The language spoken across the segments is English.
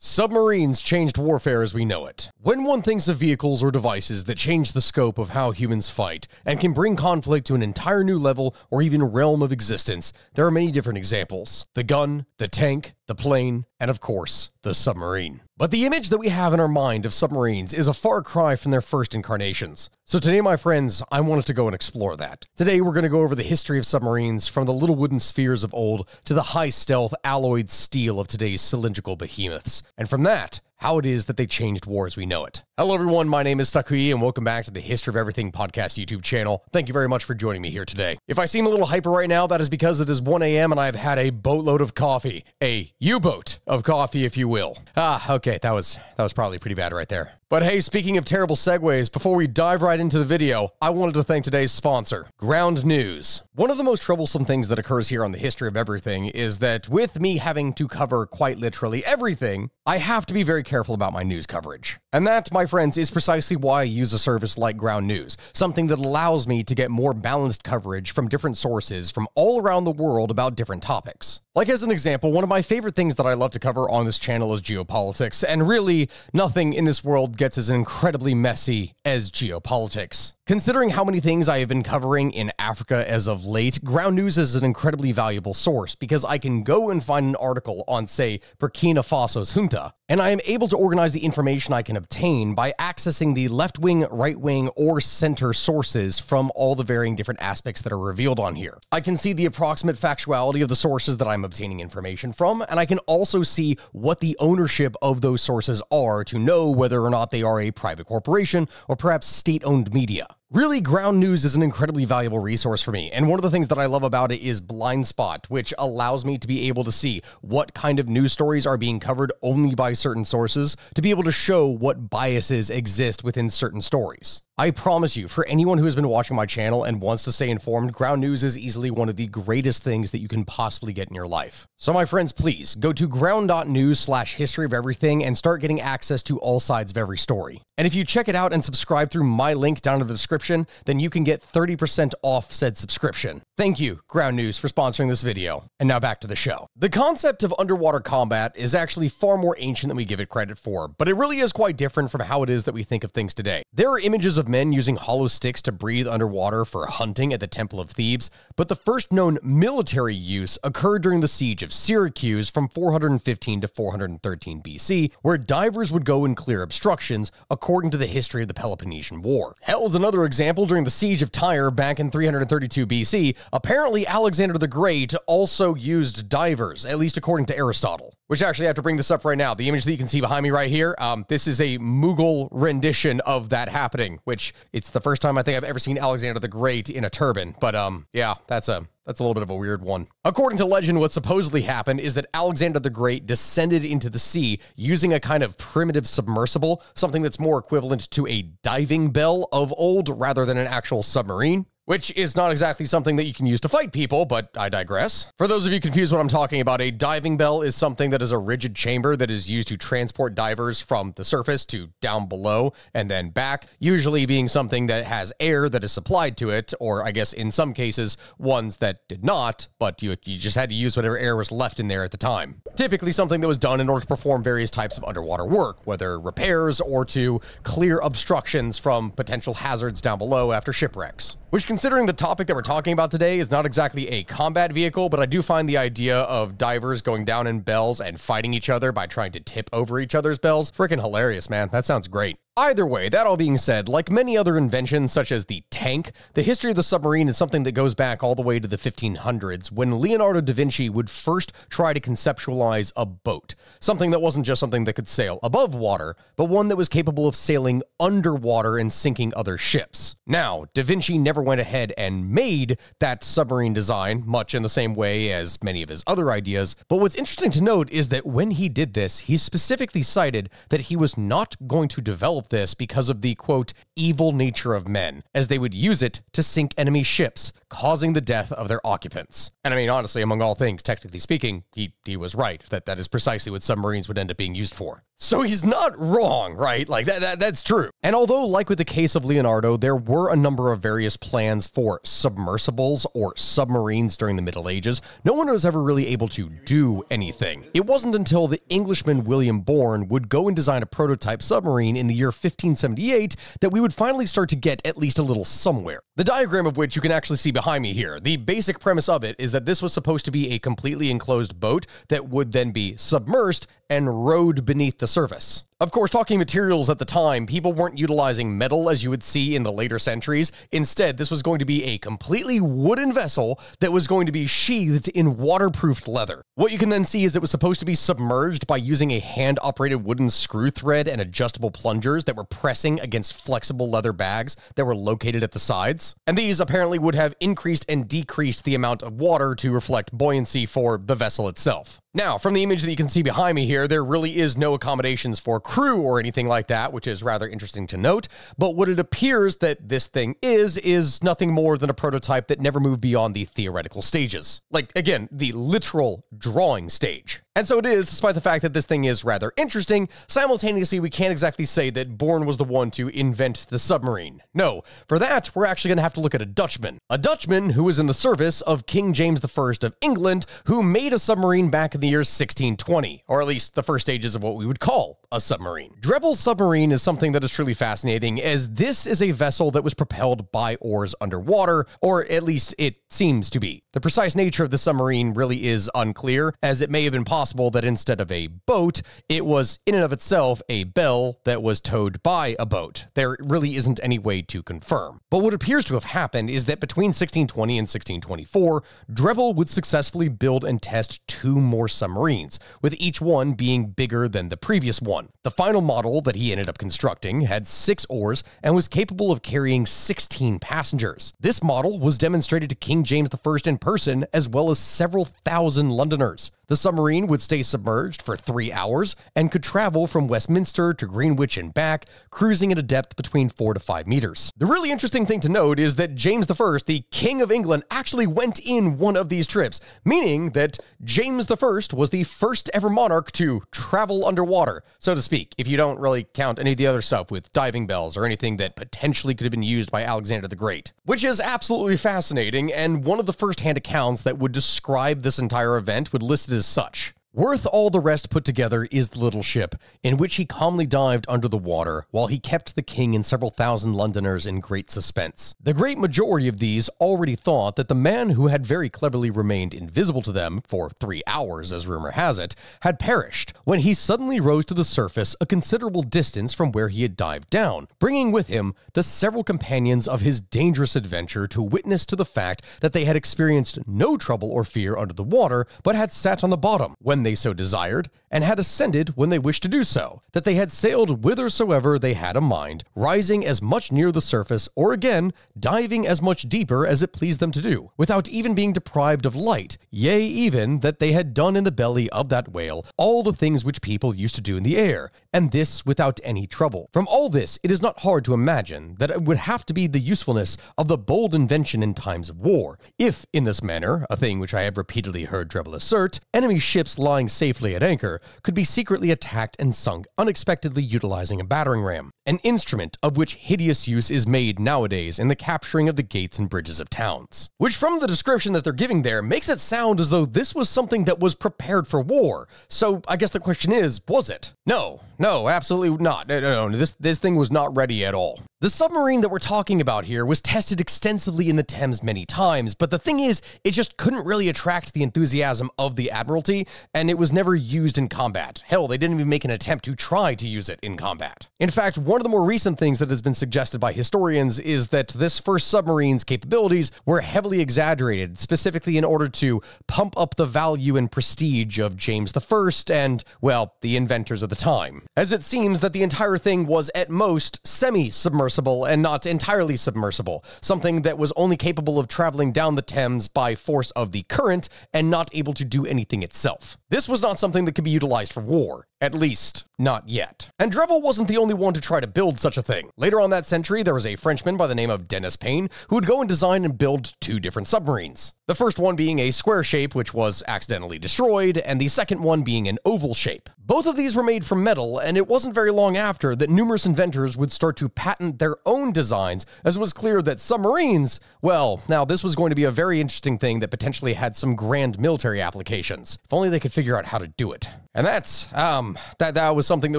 Submarines changed warfare as we know it. When one thinks of vehicles or devices that change the scope of how humans fight and can bring conflict to an entire new level or even realm of existence, there are many different examples. The gun, the tank, the plane, and of course, the submarine. But the image that we have in our mind of submarines is a far cry from their first incarnations. So today, my friends, I wanted to go and explore that. Today, we're going to go over the history of submarines from the little wooden spheres of old to the high-stealth alloyed steel of today's cylindrical behemoths. And from that, how it is that they changed war as we know it. Hello everyone, my name is Sakuyi and welcome back to the History of Everything Podcast YouTube channel. Thank you very much for joining me here today. If I seem a little hyper right now, that is because it is 1 AM and I've had a boatload of coffee. A U-boat of coffee, if you will. Okay, that was probably pretty bad right there. But hey, speaking of terrible segues, before we dive right into the video, I wanted to thank today's sponsor, Ground News. One of the most troublesome things that occurs here on the History of Everything is that with me having to cover quite literally everything, I have to be very careful about my news coverage. And that, my friends, is precisely why I use a service like Ground News, something that allows me to get more balanced coverage from different sources from all around the world about different topics. Like as an example, one of my favorite things that I love to cover on this channel is geopolitics, and really nothing in this world gets as incredibly messy as geopolitics. Considering how many things I have been covering in Africa as of late, Ground News is an incredibly valuable source because I can go and find an article on, say, Burkina Faso's junta, and I am able to organize the information I can obtain by accessing the left-wing, right-wing, or center sources from all the varying different aspects that are revealed on here. I can see the approximate factuality of the sources that I'm obtaining information from, and I can also see what the ownership of those sources are to know whether or not they are a private corporation or perhaps state-owned media. Really, Ground News is an incredibly valuable resource for me, and one of the things that I love about it is Blind Spot, which allows me to be able to see what kind of news stories are being covered only by certain sources, to be able to show what biases exist within certain stories. I promise you, for anyone who has been watching my channel and wants to stay informed, Ground News is easily one of the greatest things that you can possibly get in your life. So my friends, please go to ground.news/history of everything and start getting access to all sides of every story. And if you check it out and subscribe through my link down in the description, then you can get 30% off said subscription. Thank you, Ground News, for sponsoring this video. And now back to the show. The concept of underwater combat is actually far more ancient than we give it credit for, but it really is quite different from how it is that we think of things today. There are images of men using hollow sticks to breathe underwater for hunting at the Temple of Thebes, but the first known military use occurred during the Siege of Syracuse from 415 to 413 BC, where divers would go and clear obstructions, according to the history of the Peloponnesian War. Hell's another example during the Siege of Tyre back in 332 BC. Apparently, Alexander the Great also used divers, at least according to Aristotle. Which actually, I have to bring this up right now. The image that you can see behind me right here, this is a Mughal rendition of that happening, which it's the first time I think I've ever seen Alexander the Great in a turban. But yeah, that's a little bit of a weird one. According to legend, what supposedly happened is that Alexander the Great descended into the sea using a kind of primitive submersible, something that's more equivalent to a diving bell of old rather than an actual submarine, which is not exactly something that you can use to fight people, but I digress. For those of you confused what I'm talking about, a diving bell is something that is a rigid chamber that is used to transport divers from the surface to down below and then back, usually being something that has air that is supplied to it, or I guess in some cases, ones that did not, but you just had to use whatever air was left in there at the time. Typically something that was done in order to perform various types of underwater work, whether repairs or to clear obstructions from potential hazards down below after shipwrecks, which can Considering the topic that we're talking about today is not exactly a combat vehicle, but I do find the idea of divers going down in bells and fighting each other by trying to tip over each other's bells freaking hilarious, man. That sounds great. Either way, that all being said, like many other inventions such as the tank, the history of the submarine is something that goes back all the way to the 1500s when Leonardo da Vinci would first try to conceptualize a boat, something that wasn't just something that could sail above water, but one that was capable of sailing underwater and sinking other ships. Now, da Vinci never went ahead and made that submarine design, much in the same way as many of his other ideas, but what's interesting to note is that when he did this, he specifically cited that he was not going to develop this because of the, quote, evil nature of men, as they would use it to sink enemy ships, causing the death of their occupants. And I mean, honestly, among all things, technically speaking, he was right, that is precisely what submarines would end up being used for. So he's not wrong, right? Like, that's true. And although, like with the case of Leonardo, there were a number of various plans for submersibles or submarines during the Middle Ages, no one was ever really able to do anything. It wasn't until the Englishman William Bourne would go and design a prototype submarine in the year 1578 that we would finally start to get at least a little somewhere. The diagram of which you can actually see behind me here. The basic premise of it is that this was supposed to be a completely enclosed boat that would then be submersed and rode beneath the surface. Of course, talking materials at the time, people weren't utilizing metal as you would see in the later centuries. Instead, this was going to be a completely wooden vessel that was going to be sheathed in waterproofed leather. What you can then see is it was supposed to be submerged by using a hand-operated wooden screw thread and adjustable plungers that were pressing against flexible leather bags that were located at the sides. And these apparently would have increased and decreased the amount of water to reflect buoyancy for the vessel itself. Now, from the image that you can see behind me here, there really is no accommodations for crew or anything like that, which is rather interesting to note, but what it appears that this thing is nothing more than a prototype that never moved beyond the theoretical stages. Like, again, the literal drawing stage. And so it is, despite the fact that this thing is rather interesting, simultaneously we can't exactly say that Bourne was the one to invent the submarine. No, for that, we're actually going to have to look at a Dutchman. A Dutchman who was in the service of King James I of England, who made a submarine back in the year 1620, or at least the first stages of what we would call a submarine. Drebbel's submarine is something that is truly fascinating, as this is a vessel that was propelled by oars underwater, or at least it seems to be. The precise nature of the submarine really is unclear, as it may have been possible that instead of a boat, it was in and of itself a bell that was towed by a boat. There really isn't any way to confirm. But what appears to have happened is that between 1620 and 1624, Drebbel would successfully build and test two more submarines, with each one being bigger than the previous one. The final model that he ended up constructing had 6 oars and was capable of carrying 16 passengers. This model was demonstrated to King James I in person, as well as several thousand Londoners. The submarine would stay submerged for 3 hours and could travel from Westminster to Greenwich and back, cruising at a depth between 4 to 5 meters. The really interesting thing to note is that James I, the King of England, actually went in one of these trips, meaning that James I was the first ever monarch to travel underwater, so to speak, if you don't really count any of the other stuff with diving bells or anything that potentially could have been used by Alexander the Great, which is absolutely fascinating, and one of the first-hand accounts that would describe this entire event would list it as such. Worth all the rest put together is the little ship, in which he calmly dived under the water, while he kept the king and several thousand Londoners in great suspense. The great majority of these already thought that the man who had very cleverly remained invisible to them for 3 hours, as rumor has it, had perished, when he suddenly rose to the surface a considerable distance from where he had dived down, bringing with him the several companions of his dangerous adventure to witness to the fact that they had experienced no trouble or fear under the water, but had sat on the bottom when they so desired, and had ascended when they wished to do so, that they had sailed whithersoever they had a mind, rising as much near the surface, or again, diving as much deeper as it pleased them to do, without even being deprived of light, yea, even that they had done in the belly of that whale all the things which people used to do in the air, and this without any trouble. From all this, it is not hard to imagine that it would have to be the usefulness of the bold invention in times of war, if, in this manner, a thing which I have repeatedly heard Drebbel assert, enemy ships lying safely at anchor could be secretly attacked and sunk unexpectedly utilizing a battering ram, an instrument of which hideous use is made nowadays in the capturing of the gates and bridges of towns. Which, from the description that they're giving there, makes it sound as though this was something that was prepared for war. So I guess the question is, was it? No, absolutely not. No, this thing was not ready at all. The submarine that we're talking about here was tested extensively in the Thames many times, but the thing is, it just couldn't really attract the enthusiasm of the Admiralty, and it was never used in combat. Hell, they didn't even make an attempt to try to use it in combat. In fact, one of the more recent things that has been suggested by historians is that this first submarine's capabilities were heavily exaggerated, specifically in order to pump up the value and prestige of James I and, well, the inventors of the time, as it seems that the entire thing was at most semi-submersible and not entirely submersible, something that was only capable of traveling down the Thames by force of the current and not able to do anything itself. This was not something that could be utilized for war. At least, not yet. And Drebbel wasn't the only one to try to build such a thing. Later on that century, there was a Frenchman by the name of Dennis Payne who would go and design and build two different submarines. The first one being a square shape, which was accidentally destroyed, and the second one being an oval shape. Both of these were made from metal, and it wasn't very long after that numerous inventors would start to patent their own designs, as it was clear that submarines, well, now this was going to be a very interesting thing that potentially had some grand military applications. If only they could figure out how to do it. And that's, that was something that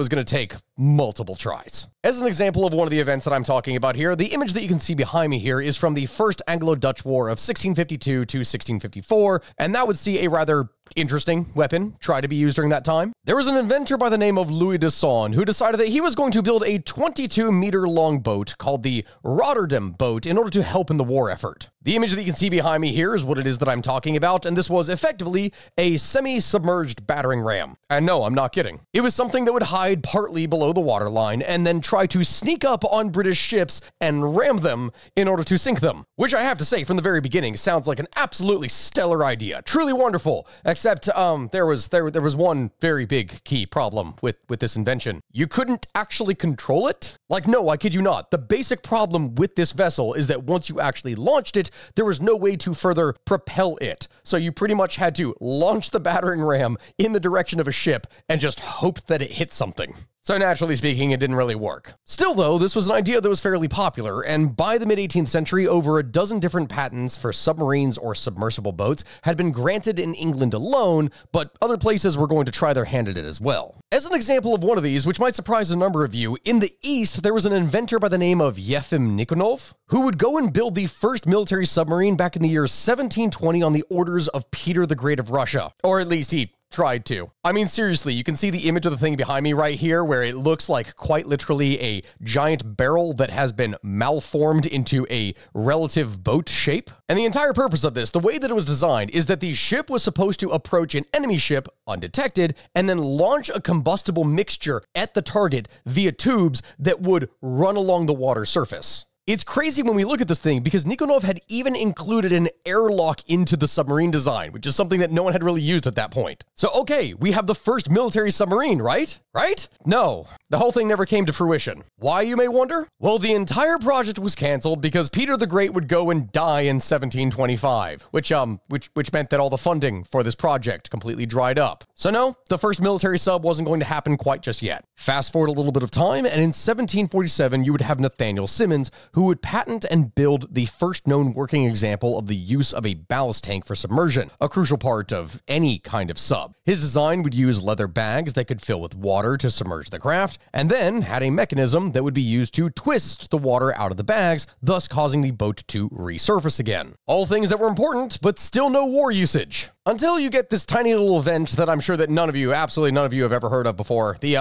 was going to take multiple tries. As an example of one of the events that I'm talking about here, the image that you can see behind me here is from the First Anglo-Dutch War of 1652 to 1654, and that would see a rather interesting weapon try to be used during that time. There was an inventor by the name of Louis de Saun who decided that he was going to build a 22-meter-long boat called the Rotterdam boat in order to help in the war effort. The image that you can see behind me here is what it is that I'm talking about, and this was effectively a semi-submerged battering ram. And no, I'm not kidding. It was something that would hide partly below the waterline and then try to sneak up on British ships and ram them in order to sink them, which I have to say from the very beginning sounds like an absolutely stellar idea. Truly wonderful. Except there was one very big key problem with this invention. You couldn't actually control it. Like, no, I kid you not. The basic problem with this vessel is that once you actually launched it, there was no way to further propel it. So you pretty much had to launch the battering ram in the direction of a ship and just hope that it hit something. So naturally speaking, it didn't really work. Still though, this was an idea that was fairly popular, and by the mid-18th century, over a dozen different patents for submarines or submersible boats had been granted in England alone, but other places were going to try their hand at it as well. As an example of one of these, which might surprise a number of you, in the East, there was an inventor by the name of Yefim Nikonov, who would go and build the first military submarine back in the year 1720 on the orders of Peter the Great of Russia, or at least he tried to. I mean, seriously, you can see the image of the thing behind me right here where it looks like quite literally a giant barrel that has been malformed into a relative boat shape. And the entire purpose of this, the way that it was designed, is that the ship was supposed to approach an enemy ship undetected and then launch a combustible mixture at the target via tubes that would run along the water surface. It's crazy when we look at this thing because Nikonov had even included an airlock into the submarine design, which is something that no one had really used at that point. So, okay, we have the first military submarine, right? Right? No, the whole thing never came to fruition. Why, you may wonder? Well, the entire project was canceled because Peter the Great would go and die in 1725, which meant that all the funding for this project completely dried up. So no, the first military sub wasn't going to happen quite just yet. Fast forward a little bit of time, and in 1747, you would have Nathaniel Simmons, who would patent and build the first known working example of the use of a ballast tank for submersion, a crucial part of any kind of sub. His design would use leather bags that could fill with water to submerge the craft, and then had a mechanism that would be used to twist the water out of the bags, thus causing the boat to resurface again. All things that were important, but still no war usage. Until you get this tiny little event that I'm sure that none of you, absolutely none of you have ever heard of before, the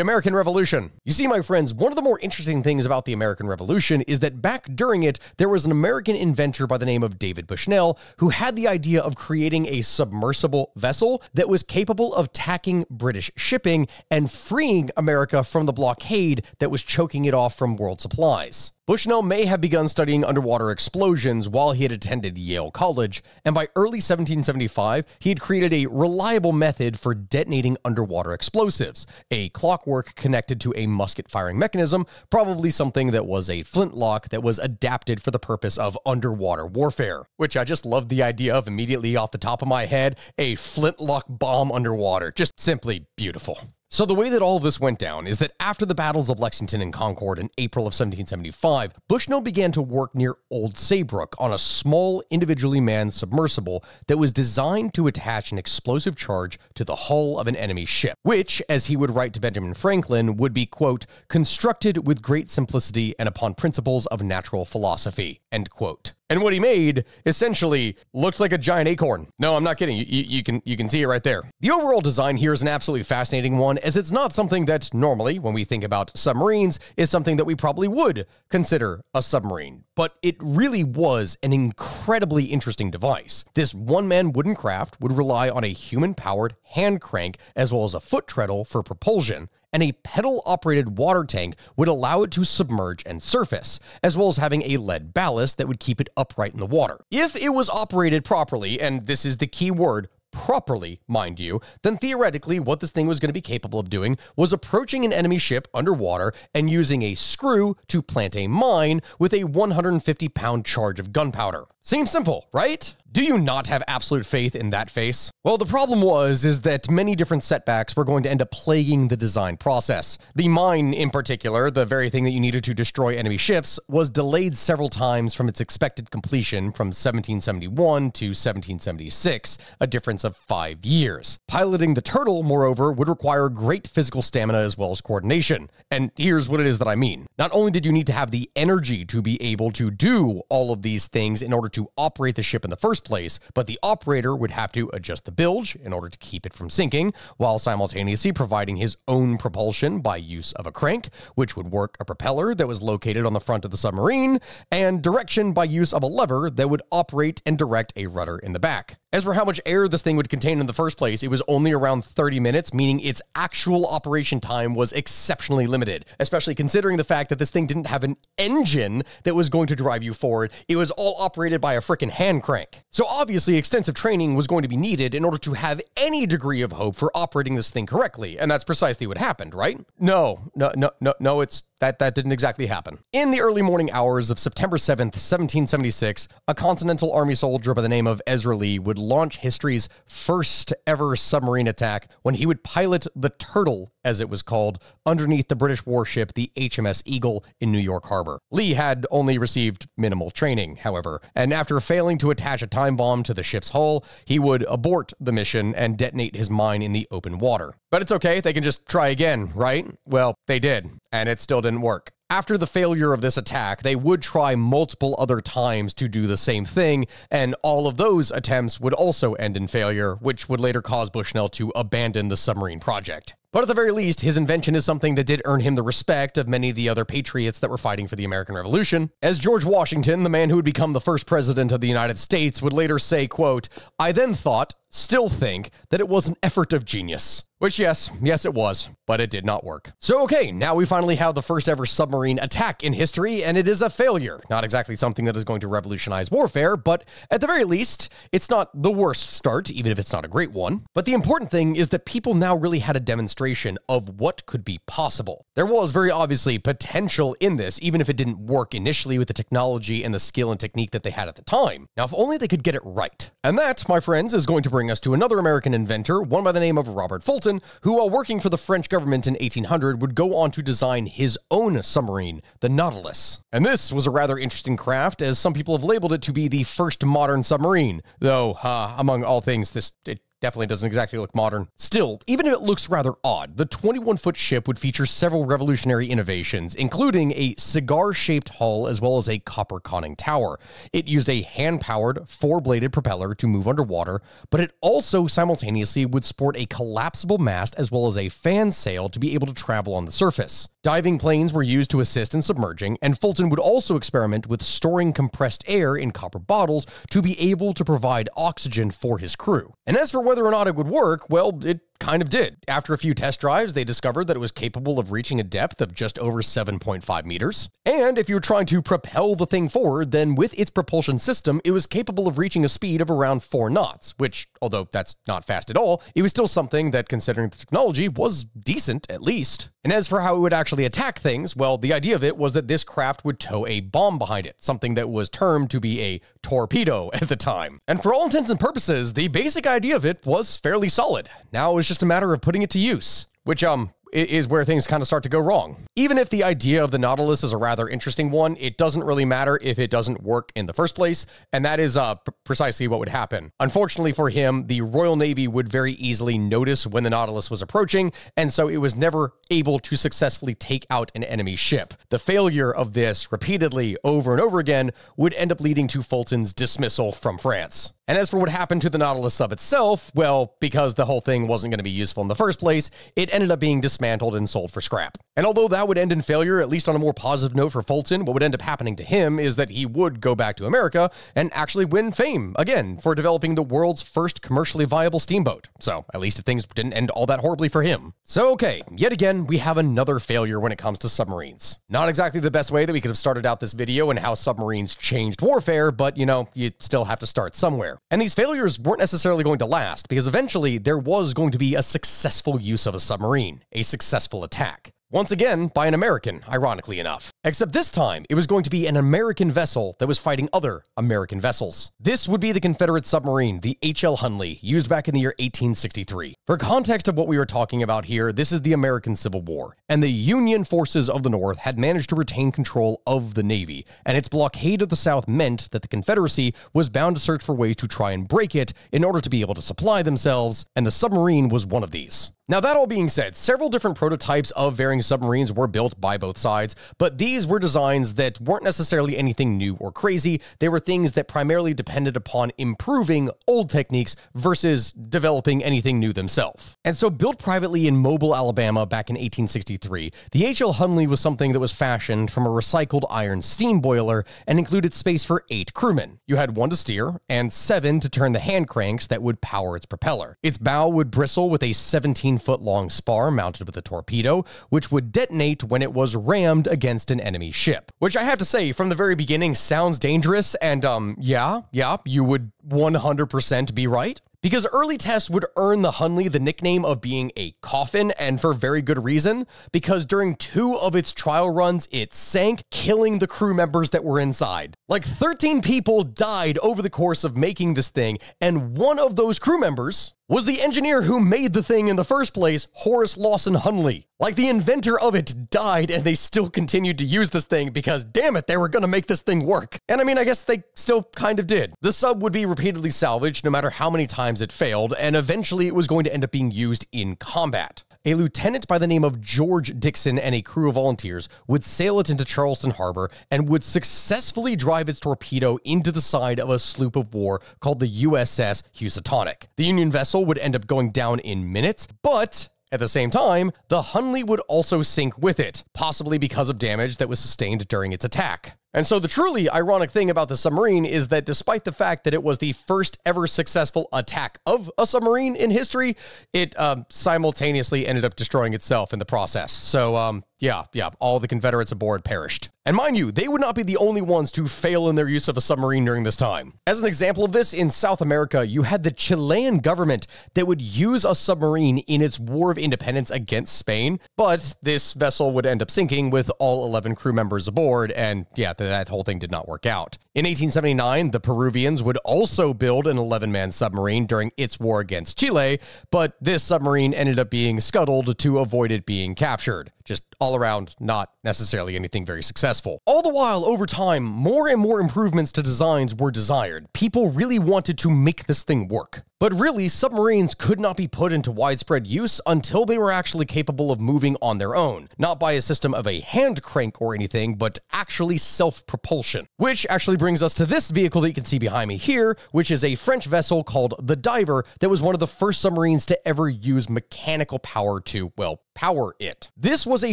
American Revolution. You see, my friends, one of the more interesting things about the American Revolution is that back during it, there was an American inventor by the name of David Bushnell who had the idea of creating a submersible vessel that was capable of tacking British shipping and freeing America from the blockade that was choking it off from world supplies. Bushnell may have begun studying underwater explosions while he had attended Yale College, and by early 1775, he had created a reliable method for detonating underwater explosives, a clockwork connected to a musket-firing mechanism, probably something that was a flintlock that was adapted for the purpose of underwater warfare, which I just loved the idea of immediately off the top of my head, a flintlock bomb underwater, just simply beautiful. So the way that all of this went down is that after the battles of Lexington and Concord in April of 1775, Bushnell began to work near Old Saybrook on a small, individually manned submersible that was designed to attach an explosive charge to the hull of an enemy ship, which, as he would write to Benjamin Franklin, would be, quote, constructed with great simplicity and upon principles of natural philosophy, end quote. And what he made essentially looked like a giant acorn. No, I'm not kidding. You can see it right there. The overall design here is an absolutely fascinating one, as it's not something that normally, when we think about submarines, is something that we probably would consider a submarine. But it really was an incredibly interesting device. This one-man wooden craft would rely on a human-powered hand crank as well as a foot treadle for propulsion, and a pedal-operated water tank would allow it to submerge and surface, as well as having a lead ballast that would keep it upright in the water. If it was operated properly, and this is the key word, properly, mind you, then theoretically what this thing was going to be capable of doing was approaching an enemy ship underwater and using a screw to plant a mine with a 150-pound charge of gunpowder. Seems simple, right? Do you not have absolute faith in that face? Well, the problem is that many different setbacks were going to end up plaguing the design process. The mine in particular, the very thing that you needed to destroy enemy ships, was delayed several times from its expected completion from 1771 to 1776, a difference of 5 years. Piloting the Turtle, moreover, would require great physical stamina as well as coordination. And here's what it is that I mean. Not only did you need to have the energy to be able to do all of these things in order to operate the ship in the first place, but the operator would have to adjust the bilge in order to keep it from sinking, while simultaneously providing his own propulsion by use of a crank, which would work a propeller that was located on the front of the submarine, and direction by use of a lever that would operate and direct a rudder in the back. As for how much air this thing would contain in the first place, it was only around 30 minutes, meaning its actual operation time was exceptionally limited, especially considering the fact that this thing didn't have an engine that was going to drive you forward. It was all operated by a frickin' hand crank. So obviously, extensive training was going to be needed in order to have any degree of hope for operating this thing correctly, and that's precisely what happened, right? No, it's... That didn't exactly happen. In the early morning hours of September 7th, 1776, a Continental Army soldier by the name of Ezra Lee would launch history's first ever submarine attack when he would pilot the Turtle, as it was called, underneath the British warship, the HMS Eagle, in New York Harbor. Lee had only received minimal training, however, and after failing to attach a time bomb to the ship's hull, he would abort the mission and detonate his mine in the open water. But it's okay, they can just try again, right? Well, they did, and it still didn't work. After the failure of this attack, they would try multiple other times to do the same thing, and all of those attempts would also end in failure, which would later cause Bushnell to abandon the submarine project. But at the very least, his invention is something that did earn him the respect of many of the other patriots that were fighting for the American Revolution. As George Washington, the man who would become the first president of the United States, would later say, quote, "I then thought, still think, that it was an effort of genius." Which, yes, it was, but it did not work. So, okay, now we finally have the first ever submarine attack in history, and it is a failure. Not exactly something that is going to revolutionize warfare, but at the very least, it's not the worst start, even if it's not a great one. But the important thing is that people now really had a demonstration of what could be possible. There was very obviously potential in this, even if it didn't work initially with the technology and the skill and technique that they had at the time. Now, if only they could get it right. And that, my friends, is going to bring us to another American inventor, one by the name of Robert Fulton, who, while working for the French government in 1800, would go on to design his own submarine, the Nautilus. And this was a rather interesting craft, as some people have labeled it to be the first modern submarine, though, among all things, it definitely doesn't exactly look modern. Still, even if it looks rather odd, the 21-foot ship would feature several revolutionary innovations, including a cigar-shaped hull as well as a copper conning tower. It used a hand-powered, four-bladed propeller to move underwater, but it also simultaneously would sport a collapsible mast as well as a fan sail to be able to travel on the surface. Diving planes were used to assist in submerging, and Fulton would also experiment with storing compressed air in copper bottles to be able to provide oxygen for his crew. And as for whether or not it would work, well, it kind of did. After a few test drives, they discovered that it was capable of reaching a depth of just over 7.5 meters. And if you were trying to propel the thing forward, then with its propulsion system, it was capable of reaching a speed of around 4 knots, which, although that's not fast at all, it was still something that, considering the technology, was decent, at least. And as for how it would actually attack things, well, the idea of it was that this craft would tow a bomb behind it, something that was termed to be a torpedo at the time. And for all intents and purposes, the basic idea of it was fairly solid. Now it was just a matter of putting it to use, which is where things kind of start to go wrong. Even if the idea of the Nautilus is a rather interesting one, it doesn't really matter if it doesn't work in the first place, and that is precisely what would happen. Unfortunately for him, the Royal Navy would very easily notice when the Nautilus was approaching, and so it was never able to successfully take out an enemy ship. The failure of this repeatedly over and over again would end up leading to Fulton's dismissal from France. And as for what happened to the Nautilus of itself, well, because the whole thing wasn't going to be useful in the first place, it ended up being dismantled and sold for scrap. And although that would end in failure, at least on a more positive note for Fulton, what would end up happening to him is that he would go back to America and actually win fame again for developing the world's first commercially viable steamboat. So at least things didn't end all that horribly for him. So okay, yet again, we have another failure when it comes to submarines. Not exactly the best way that we could have started out this video and how submarines changed warfare, but you know, you still have to start somewhere. And these failures weren't necessarily going to last because eventually there was going to be a successful use of a submarine, a successful attack. Once again, by an American, ironically enough. Except this time, it was going to be an American vessel that was fighting other American vessels. This would be the Confederate submarine, the H.L. Hunley, used back in the year 1863. For context of what we were talking about here, this is the American Civil War, and the Union forces of the North had managed to retain control of the Navy, and its blockade of the South meant that the Confederacy was bound to search for ways to try and break it in order to be able to supply themselves, and the submarine was one of these. Now, that all being said, several different prototypes of varying submarines were built by both sides, but these were designs that weren't necessarily anything new or crazy. They were things that primarily depended upon improving old techniques versus developing anything new themselves. And so built privately in Mobile, Alabama back in 1863, the H.L. Hunley was something that was fashioned from a recycled iron steam boiler and included space for 8 crewmen. You had 1 to steer and 7 to turn the hand cranks that would power its propeller. Its bow would bristle with a 17-foot-long spar mounted with a torpedo, which would detonate when it was rammed against an enemy ship. Which I have to say, from the very beginning, sounds dangerous, and yeah, you would 100% be right. Because early tests would earn the Hunley the nickname of being a coffin, and for very good reason, because during 2 of its trial runs, it sank, killing the crew members that were inside. Like 13 people died over the course of making this thing, and 1 of those crew members was the engineer who made the thing in the first place, Horace Lawson Hunley. Like, the inventor of it died, and they still continued to use this thing because, damn it, they were gonna make this thing work. And I mean, I guess they still kind of did. The sub would be repeatedly salvaged no matter how many times it failed, and eventually it was going to end up being used in combat. A lieutenant by the name of George Dixon and a crew of volunteers would sail it into Charleston Harbor and would successfully drive its torpedo into the side of a sloop of war called the USS Housatonic. The Union vessel would end up going down in minutes, but at the same time, the Hunley would also sink with it, possibly because of damage that was sustained during its attack. And so the truly ironic thing about the submarine is that despite the fact that it was the first ever successful attack of a submarine in history, it simultaneously ended up destroying itself in the process. So yeah, all the Confederates aboard perished. And mind you, they would not be the only ones to fail in their use of a submarine during this time. As an example of this, in South America, you had the Chilean government that would use a submarine in its War of Independence against Spain, but this vessel would end up sinking with all 11 crew members aboard, and yeah, that whole thing did not work out. In 1879, the Peruvians would also build an 11-man submarine during its war against Chile, but this submarine ended up being scuttled to avoid it being captured. Just all around, not necessarily anything very successful. All the while, over time, more and more improvements to designs were desired. People really wanted to make this thing work. But really, submarines could not be put into widespread use until they were actually capable of moving on their own, not by a system of a hand crank or anything, but actually self-propulsion. Which actually brings us to this vehicle that you can see behind me here, which is a French vessel called the Diver that was one of the first submarines to ever use mechanical power to, well, power it. This was a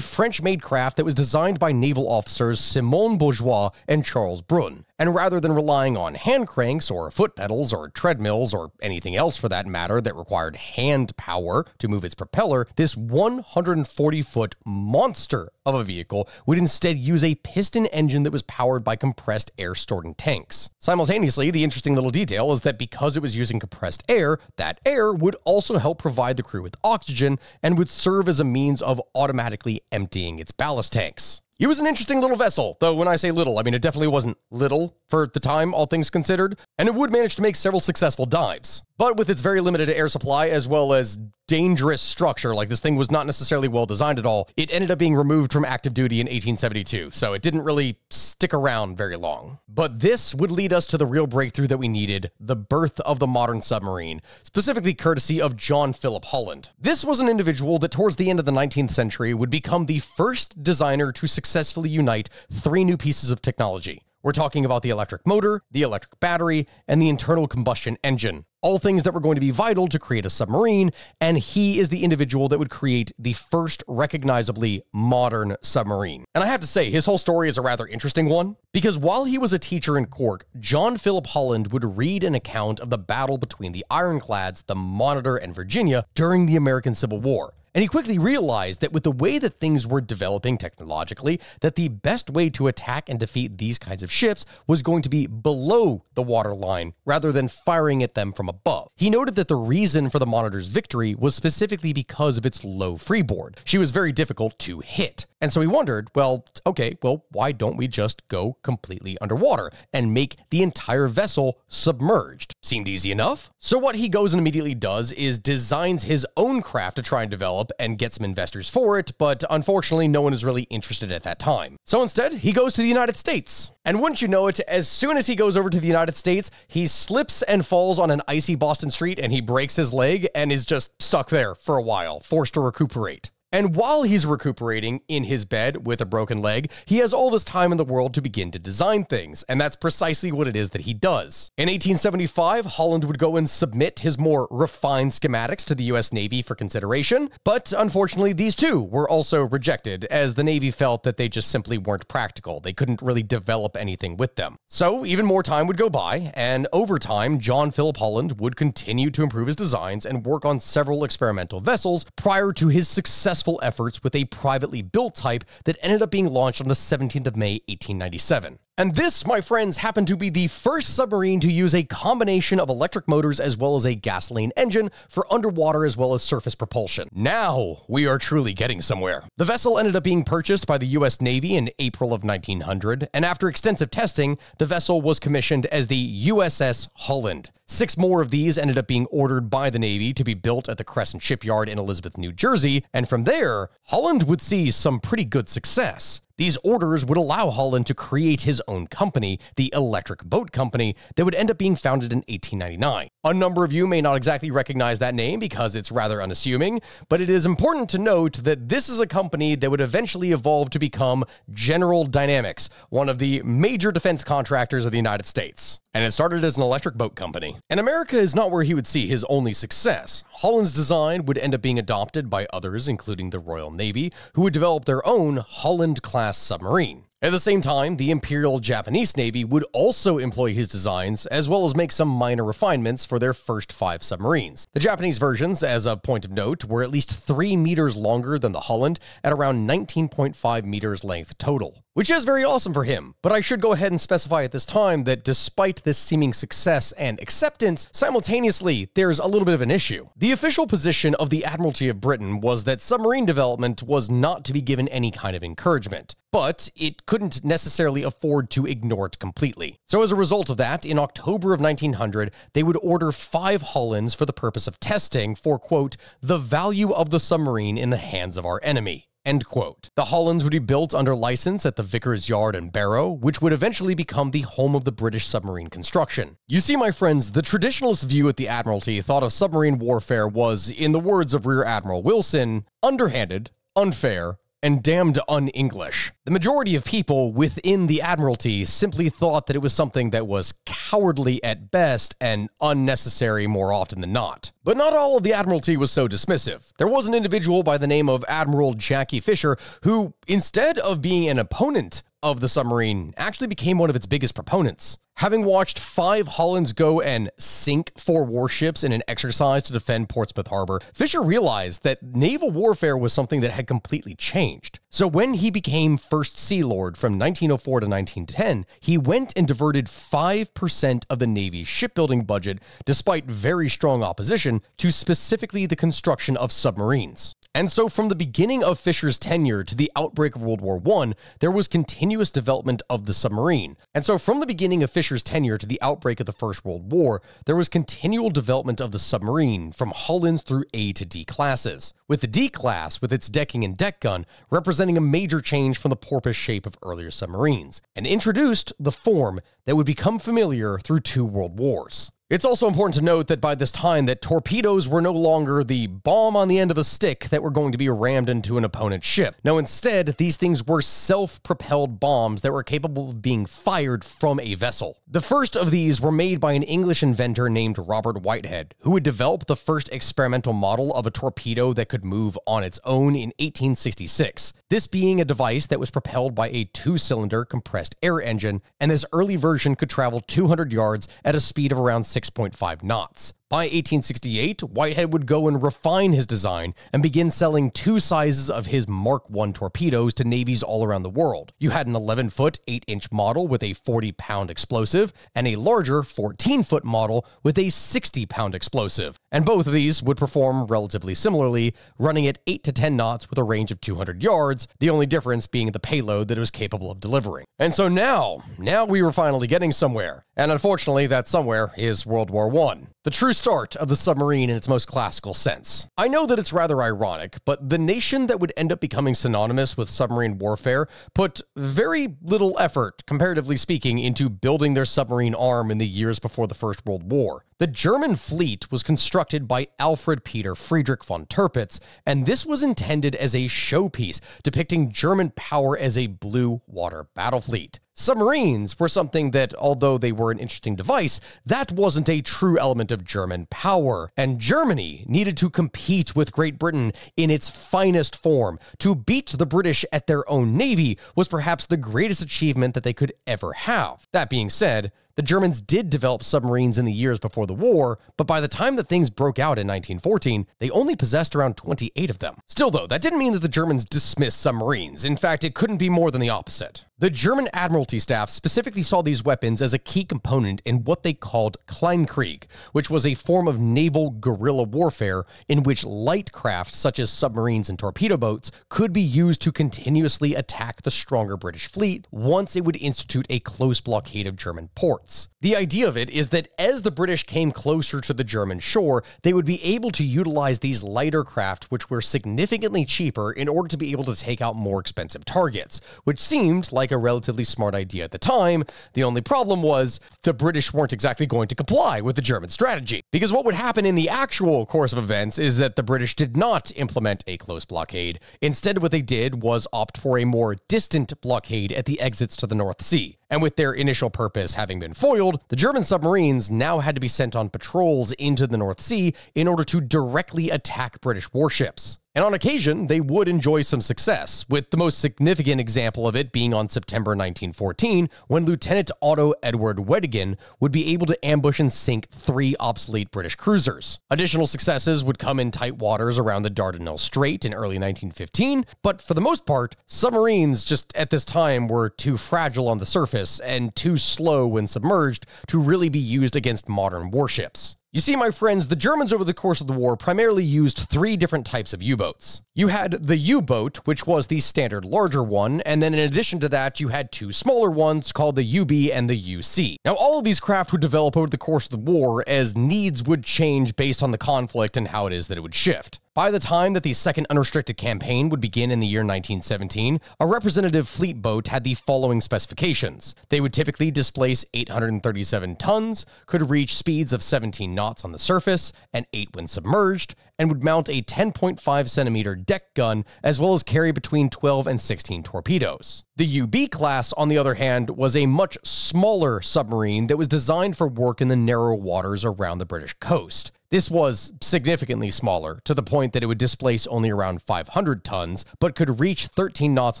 French-made craft that was designed by naval officers Simon Bourgeois and Charles Brun. And rather than relying on hand cranks or foot pedals or treadmills or anything else for that matter that required hand power to move its propeller, this 140-foot monster of a vehicle would instead use a piston engine that was powered by compressed air stored in tanks. Simultaneously, the interesting little detail is that because it was using compressed air, that air would also help provide the crew with oxygen and would serve as a means of automatically emptying its ballast tanks. It was an interesting little vessel, though when I say little, I mean it definitely wasn't little for the time, all things considered, and it would manage to make several successful dives. But with its very limited air supply, as well as dangerous structure, like this thing was not necessarily well designed at all, it ended up being removed from active duty in 1872, so it didn't really stick around very long. But this would lead us to the real breakthrough that we needed, the birth of the modern submarine, specifically courtesy of John Philip Holland. This was an individual that towards the end of the 19th century would become the first designer to successfully unite 3 new pieces of technology. We're talking about the electric motor, the electric battery, and the internal combustion engine. All things that were going to be vital to create a submarine, and he is the individual that would create the first recognizably modern submarine. And I have to say, his whole story is a rather interesting one, because while he was a teacher in Cork, John Philip Holland would read an account of the battle between the ironclads, the Monitor, and Virginia during the American Civil War. And he quickly realized that with the way that things were developing technologically, that the best way to attack and defeat these kinds of ships was going to be below the waterline rather than firing at them from above. He noted that the reason for the Monitor's victory was specifically because of its low freeboard. She was very difficult to hit. And so he wondered, well, okay, well, why don't we just go completely underwater and make the entire vessel submerged? Seemed easy enough. So what he goes and immediately does is designs his own craft to try and develop and get some investors for it, but unfortunately, no one is really interested at that time. So instead, he goes to the United States. And wouldn't you know it, as soon as he goes over to the United States, he slips and falls on an icy Boston street and he breaks his leg and is just stuck there for a while, forced to recuperate. And while he's recuperating in his bed with a broken leg, he has all this time in the world to begin to design things, and that's precisely what it is that he does. In 1875, Holland would go and submit his more refined schematics to the U.S. Navy for consideration, but unfortunately these too were also rejected, as the Navy felt that they just simply weren't practical. They couldn't really develop anything with them. So even more time would go by, and over time, John Philip Holland would continue to improve his designs and work on several experimental vessels prior to his successful efforts with a privately built type that ended up being launched on the 17th of May, 1897. And this, my friends, happened to be the first submarine to use a combination of electric motors as well as a gasoline engine for underwater as well as surface propulsion. Now we are truly getting somewhere. The vessel ended up being purchased by the U.S. Navy in April of 1900, and after extensive testing, the vessel was commissioned as the USS Holland. 6 more of these ended up being ordered by the Navy to be built at the Crescent Shipyard in Elizabeth, New Jersey, and from there, Holland would see some pretty good success. These orders would allow Holland to create his own company, the Electric Boat Company, that would end up being founded in 1899. A number of you may not exactly recognize that name because it's rather unassuming, but it is important to note that this is a company that would eventually evolve to become General Dynamics, one of the major defense contractors of the United States. And it started as an electric boat company. And America is not where he would see his only success. Holland's design would end up being adopted by others, including the Royal Navy, who would develop their own Holland-class submarine. At the same time, the Imperial Japanese Navy would also employ his designs, as well as make some minor refinements for their first 5 submarines. The Japanese versions, as a point of note, were at least 3 meters longer than the Holland, at around 19.5 meters length total. Which is very awesome for him, but I should go ahead and specify at this time that despite this seeming success and acceptance, simultaneously, there's a little bit of an issue. The official position of the Admiralty of Britain was that submarine development was not to be given any kind of encouragement, but it couldn't necessarily afford to ignore it completely. So as a result of that, in October of 1900, they would order 5 Hollands for the purpose of testing for, quote, the value of the submarine in the hands of our enemy. End quote. The Hollands would be built under license at the Vickers Yard and Barrow, which would eventually become the home of the British submarine construction. You see, my friends, the traditionalist view at the Admiralty thought of submarine warfare was, in the words of Rear Admiral Wilson, underhanded, unfair, and damned un-English. The majority of people within the Admiralty simply thought that it was something that was cowardly at best and unnecessary more often than not. But not all of the Admiralty was so dismissive. There was an individual by the name of Admiral Jackie Fisher who, instead of being an opponent of the submarine, actually became one of its biggest proponents. Having watched 5 Hollands go and sink 4 warships in an exercise to defend Portsmouth Harbor, Fisher realized that naval warfare was something that had completely changed. So when he became First Sea Lord from 1904 to 1910, he went and diverted 5% of the Navy's shipbuilding budget, despite very strong opposition, to specifically the construction of submarines. And so from the beginning of Fisher's tenure to the outbreak of World War I, there was continuous development of the submarine. And so from the beginning of Fisher's tenure to the outbreak of the First World War, there was continual development of the submarine from Hollands through A to D classes, with the D class, with its decking and deck gun, representing a major change from the porpoise shape of earlier submarines, and introduced the form that would become familiar through 2 world wars. It's also important to note that by this time that torpedoes were no longer the bomb on the end of a stick that were going to be rammed into an opponent's ship. No, instead, these things were self-propelled bombs that were capable of being fired from a vessel. The first of these were made by an English inventor named Robert Whitehead, who would develop the first experimental model of a torpedo that could move on its own in 1866. This being a device that was propelled by a two-cylinder compressed air engine, and this early version could travel 200 yards at a speed of around 6.5 knots. By 1868, Whitehead would go and refine his design and begin selling two sizes of his Mark I torpedoes to navies all around the world. You had an 11-foot, 8-inch model with a 40-pound explosive and a larger 14-foot model with a 60-pound explosive. And both of these would perform relatively similarly, running at 8 to 10 knots with a range of 200 yards, the only difference being the payload that it was capable of delivering. And so now we were finally getting somewhere. And unfortunately, that somewhere is World War I. The true start of the submarine in its most classical sense. I know that it's rather ironic, but the nation that would end up becoming synonymous with submarine warfare put very little effort, comparatively speaking, into building their submarine arm in the years before the First World War. The German fleet was constructed by Alfred Peter Friedrich von Tirpitz, and this was intended as a showpiece, depicting German power as a blue water battle fleet. Submarines were something that, although they were an interesting device, that wasn't a true element of German power, and Germany needed to compete with Great Britain in its finest form. To beat the British at their own navy was perhaps the greatest achievement that they could ever have. That being said, the Germans did develop submarines in the years before the war, but by the time that things broke out in 1914, they only possessed around 28 of them. Still though, that didn't mean that the Germans dismissed submarines. In fact, it couldn't be more than the opposite. The German Admiralty staff specifically saw these weapons as a key component in what they called Kleinkrieg, which was a form of naval guerrilla warfare in which light craft such as submarines and torpedo boats could be used to continuously attack the stronger British fleet once it would institute a close blockade of German ports. The idea of it is that as the British came closer to the German shore, they would be able to utilize these lighter craft, which were significantly cheaper, in order to be able to take out more expensive targets, which seemed like a relatively smart idea at the time. The only problem was the British weren't exactly going to comply with the German strategy, because what would happen in the actual course of events is that the British did not implement a close blockade. Instead, what they did was opt for a more distant blockade at the exits to the North Sea. And with their initial purpose having been foiled, the German submarines now had to be sent on patrols into the North Sea in order to directly attack British warships. And on occasion, they would enjoy some success, with the most significant example of it being on September 1914, when Lieutenant Otto Edward Weddigen would be able to ambush and sink three obsolete British cruisers. Additional successes would come in tight waters around the Dardanelles Strait in early 1915, but for the most part, submarines just at this time were too fragile on the surface and too slow when submerged to really be used against modern warships. You see, my friends, the Germans over the course of the war primarily used three different types of U-boats. You had the U-boat, which was the standard larger one, and then in addition to that, you had two smaller ones called the UB and the UC. Now, all of these craft would develop over the course of the war as needs would change based on the conflict and how it is that it would shift. By the time that the Second Unrestricted Campaign would begin in the year 1917, a representative fleet boat had the following specifications. They would typically displace 837 tons, could reach speeds of 17 knots on the surface, and 8 when submerged, and would mount a 10.5 centimeter deck gun, as well as carry between 12 and 16 torpedoes. The UB class, on the other hand, was a much smaller submarine that was designed for work in the narrow waters around the British coast. This was significantly smaller, to the point that it would displace only around 500 tons, but could reach 13 knots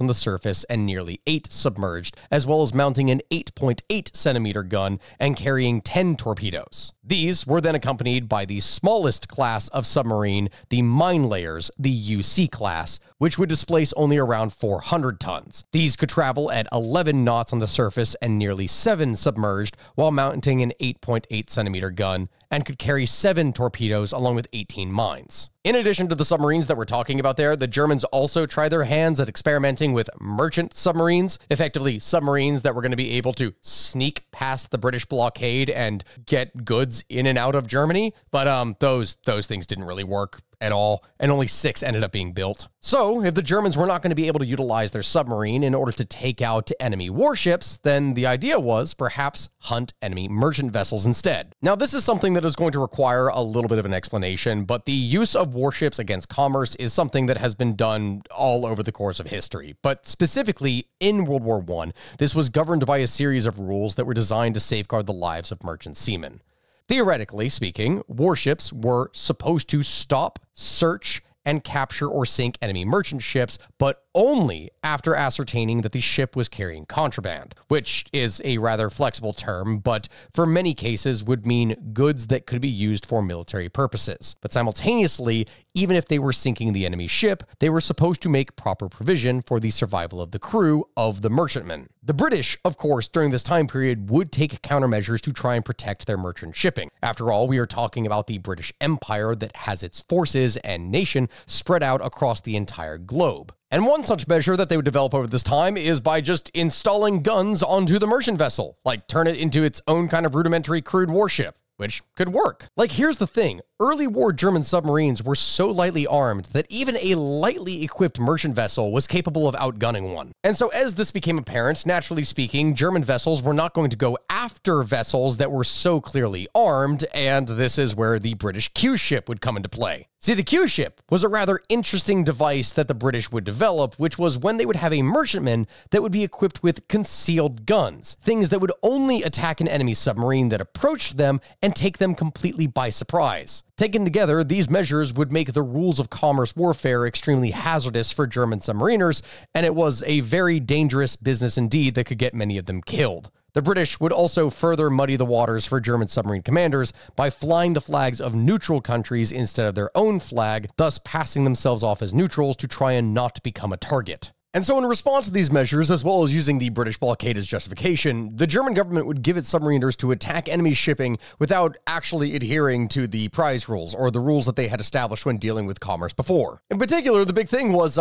on the surface and nearly 8 submerged, as well as mounting an 8.8 centimeter gun and carrying 10 torpedoes. These were then accompanied by the smallest class of submarine, the mine layers, the UC class, which would displace only around 400 tons. These could travel at 11 knots on the surface and nearly 7 submerged, while mounting an 8.8 centimeter gun, and could carry 7 torpedoes along with 18 mines. In addition to the submarines that we're talking about there, the Germans also tried their hands at experimenting with merchant submarines, effectively submarines that were going to be able to sneak past the British blockade and get goods in and out of Germany. But those things didn't really work. at all, and only 6 ended up being built. So, if the Germans were not going to be able to utilize their submarine in order to take out enemy warships, then the idea was perhaps hunt enemy merchant vessels instead. Now, this is something that is going to require a little bit of an explanation, but the use of warships against commerce is something that has been done all over the course of history. But specifically, in World War I, this was governed by a series of rules that were designed to safeguard the lives of merchant seamen. Theoretically speaking, warships were supposed to stop, search, and capture or sink enemy merchant ships, but only after ascertaining that the ship was carrying contraband, which is a rather flexible term, but for many cases would mean goods that could be used for military purposes. But simultaneously, even if they were sinking the enemy ship, they were supposed to make proper provision for the survival of the crew of the merchantmen. The British, of course, during this time period would take countermeasures to try and protect their merchant shipping. After all, we are talking about the British Empire that has its forces and nation spread out across the entire globe. And one such measure that they would develop over this time is by just installing guns onto the merchant vessel, like turn it into its own kind of rudimentary crude warship, which could work. Like, here's the thing. Early war German submarines were so lightly armed that even a lightly equipped merchant vessel was capable of outgunning one. And so as this became apparent, naturally speaking, German vessels were not going to go after vessels that were so clearly armed, and this is where the British Q-ship would come into play. See, the Q-ship was a rather interesting device that the British would develop, which was when they would have a merchantman that would be equipped with concealed guns, things that would only attack an enemy submarine that approached them and take them completely by surprise. Taken together, these measures would make the rules of commerce warfare extremely hazardous for German submariners, and it was a very dangerous business indeed that could get many of them killed. The British would also further muddy the waters for German submarine commanders by flying the flags of neutral countries instead of their own flag, thus passing themselves off as neutrals to try and not become a target. And so in response to these measures, as well as using the British blockade as justification, the German government would give its submariners to attack enemy shipping without actually adhering to the prize rules or the rules that they had established when dealing with commerce before. In particular, the big thing was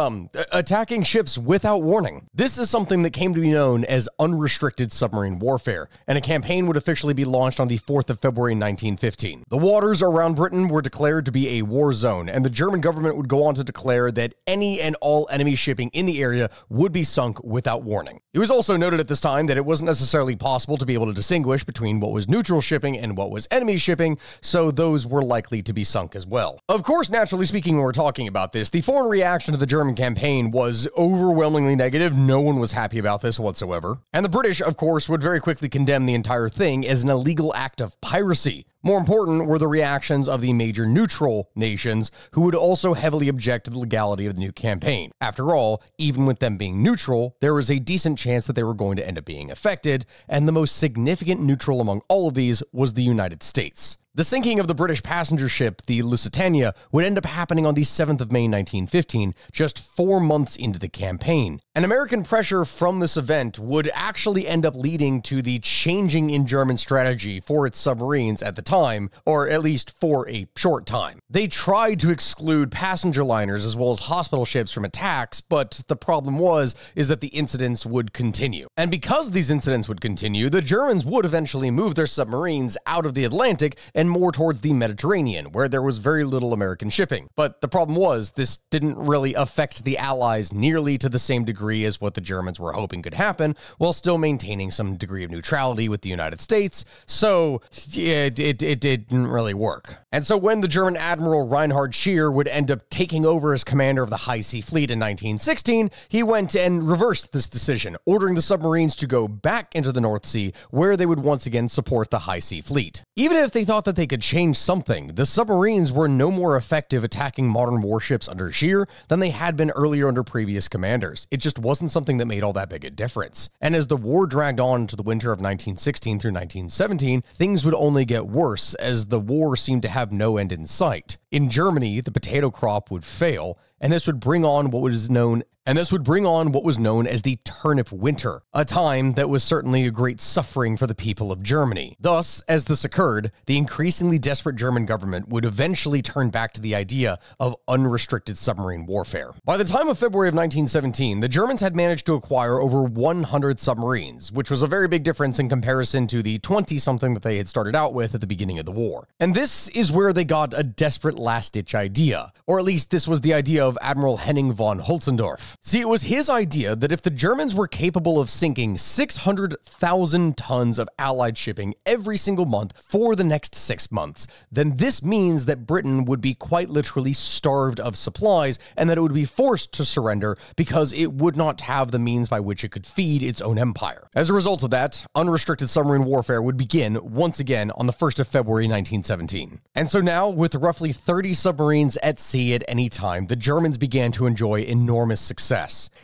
attacking ships without warning. This is something that came to be known as unrestricted submarine warfare, and a campaign would officially be launched on the 4th of February 1915. The waters around Britain were declared to be a war zone, and the German government would go on to declare that any and all enemy shipping in the area would be sunk without warning. It was also noted at this time that it wasn't necessarily possible to be able to distinguish between what was neutral shipping and what was enemy shipping, so those were likely to be sunk as well. Of course, naturally speaking, when we're talking about this, the foreign reaction to the German campaign was overwhelmingly negative. No one was happy about this whatsoever. And the British, of course, would very quickly condemn the entire thing as an illegal act of piracy. More important were the reactions of the major neutral nations, who would also heavily object to the legality of the new campaign. After all, even with them being neutral, there was a decent chance that they were going to end up being affected, and the most significant neutral among all of these was the United States. The sinking of the British passenger ship, the Lusitania, would end up happening on the 7th of May 1915, just 4 months into the campaign. And American pressure from this event would actually end up leading to the changing in German strategy for its submarines at the time, or at least for a short time. They tried to exclude passenger liners as well as hospital ships from attacks, but the problem was that the incidents would continue. And because these incidents would continue, the Germans would eventually move their submarines out of the Atlantic and more towards the Mediterranean, where there was very little American shipping. But the problem was, this didn't really affect the Allies nearly to the same degree as what the Germans were hoping could happen, while still maintaining some degree of neutrality with the United States, so it didn't really work. And so when the German Admiral Reinhard Scheer would end up taking over as commander of the High Sea Fleet in 1916, he went and reversed this decision, ordering the submarines to go back into the North Sea, where they would once again support the High Sea Fleet. Even if they thought that they could change something, the submarines were no more effective attacking modern warships under Scheer than they had been earlier under previous commanders. It just wasn't something that made all that big a difference. And as the war dragged on into the winter of 1916 through 1917, things would only get worse as the war seemed to have no end in sight. In Germany, the potato crop would fail, and this would bring on what was known And this would bring on what was known as the Turnip Winter, a time that was certainly a great suffering for the people of Germany. Thus, as this occurred, the increasingly desperate German government would eventually turn back to the idea of unrestricted submarine warfare. By the time of February of 1917, the Germans had managed to acquire over 100 submarines, which was a very big difference in comparison to the 20-something that they had started out with at the beginning of the war. And this is where they got a desperate last-ditch idea, or at least this was the idea of Admiral Henning von Holtzendorf. See, it was his idea that if the Germans were capable of sinking 600,000 tons of Allied shipping every single month for the next 6 months, then this means that Britain would be quite literally starved of supplies and that it would be forced to surrender because it would not have the means by which it could feed its own empire. As a result of that, unrestricted submarine warfare would begin once again on the 1st of February 1917. And so now, with roughly 30 submarines at sea at any time, the Germans began to enjoy enormous success.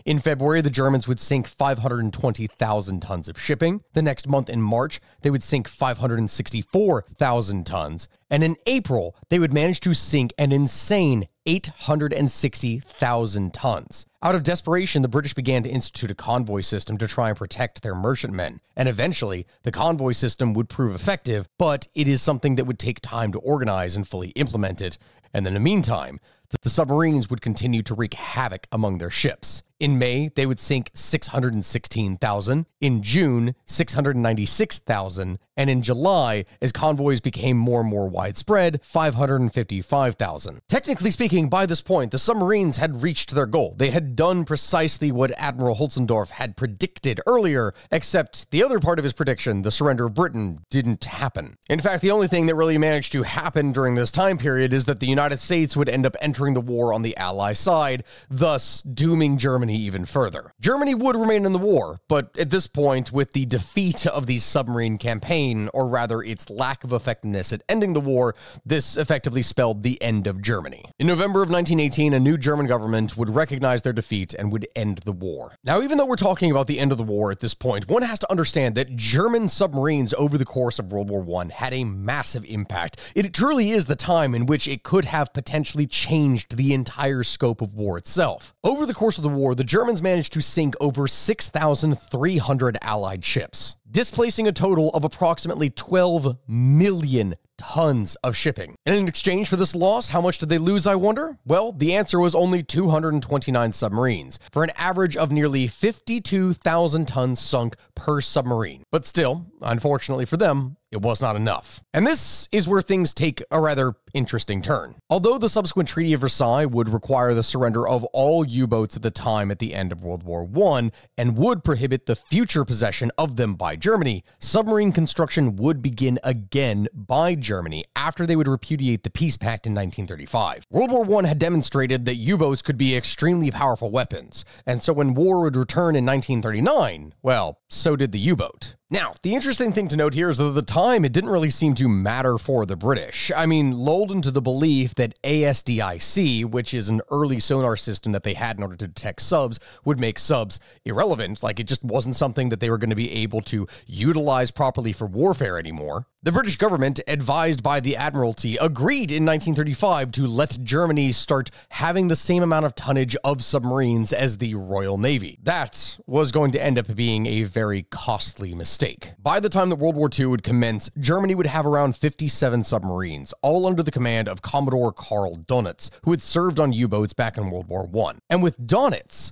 In February, the Germans would sink 520,000 tons of shipping. The next month in March, they would sink 564,000 tons. And in April, they would manage to sink an insane 860,000 tons. Out of desperation, the British began to institute a convoy system to try and protect their merchantmen. And eventually, the convoy system would prove effective, but it is something that would take time to organize and fully implement it. And in the meantime, the submarines would continue to wreak havoc among their ships. In May, they would sink 616,000, in June, 696,000, and in July, as convoys became more and more widespread, 555,000. Technically speaking, by this point, the submarines had reached their goal. They had done precisely what Admiral Holtzendorf had predicted earlier, except the other part of his prediction, the surrender of Britain, didn't happen. In fact, the only thing that really managed to happen during this time period is that the United States would end up entering the war on the Allied side, thus dooming Germany even further. Germany would remain in the war, but at this point, with the defeat of the submarine campaign, or rather its lack of effectiveness at ending the war, this effectively spelled the end of Germany. In November of 1918, a new German government would recognize their defeat and would end the war. Now, even though we're talking about the end of the war at this point, one has to understand that German submarines over the course of World War I had a massive impact. It truly is the time in which it could have potentially changed the entire scope of war itself. Over the course of the war, the Germans managed to sink over 6,300 Allied ships, displacing a total of approximately 12 million tons of shipping. And in exchange for this loss, how much did they lose, I wonder? Well, the answer was only 229 submarines, for an average of nearly 52,000 tons sunk per submarine. But still, unfortunately for them, it was not enough. And this is where things take a rather interesting turn. Although the subsequent Treaty of Versailles would require the surrender of all U-boats at the time at the end of World War I, and would prohibit the future possession of them by Germany, submarine construction would begin again by Germany after they would repudiate the Peace Pact in 1935. World War I had demonstrated that U-boats could be extremely powerful weapons, and so when war would return in 1939, well, so did the U-boat. Now, the interesting thing to note here is that at the time, it didn't really seem to matter for the British. I mean, lulled into the belief that ASDIC, which is an early sonar system that they had in order to detect subs, would make subs irrelevant. Like, it just wasn't something that they were going to be able to utilize properly for warfare anymore. The British government, advised by the Admiralty, agreed in 1935 to let Germany start having the same amount of tonnage of submarines as the Royal Navy. That was going to end up being a very costly mistake. By the time that World War II would commence, Germany would have around 57 submarines, all under the command of Commodore Karl Dönitz, who had served on U-boats back in World War I. And with Dönitz